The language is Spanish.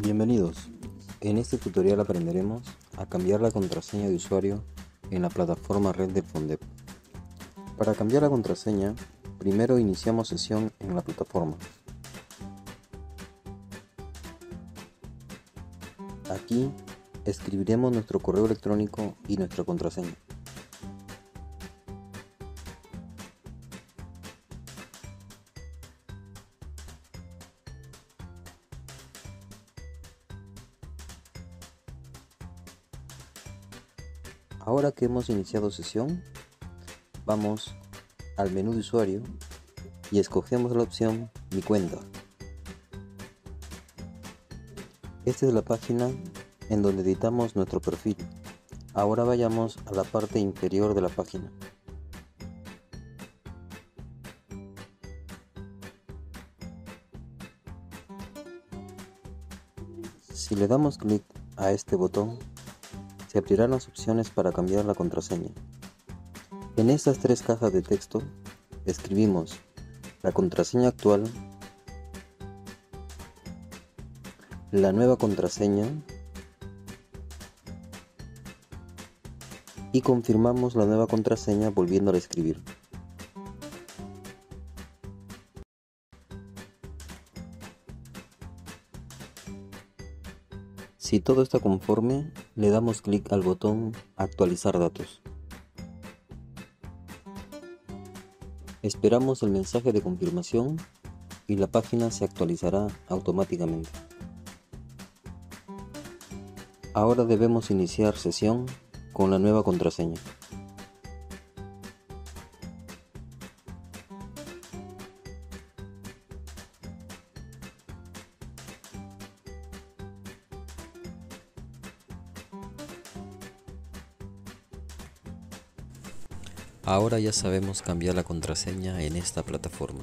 Bienvenidos. En este tutorial aprenderemos a cambiar la contraseña de usuario en la plataforma Red de FONDEP. Para cambiar la contraseña, primero iniciamos sesión en la plataforma. Aquí escribiremos nuestro correo electrónico y nuestra contraseña. Ahora que hemos iniciado sesión, vamos al menú de usuario y escogemos la opción Mi cuenta. Esta es la página en donde editamos nuestro perfil. Ahora vayamos a la parte inferior de la página. Si le damos clic a este botón, se abrirán las opciones para cambiar la contraseña. En estas tres cajas de texto escribimos la contraseña actual, la nueva contraseña y confirmamos la nueva contraseña volviéndola a escribir. Si todo está conforme, le damos clic al botón Actualizar datos. Esperamos el mensaje de confirmación y la página se actualizará automáticamente. Ahora debemos iniciar sesión con la nueva contraseña. Ahora ya sabemos cambiar la contraseña en esta plataforma.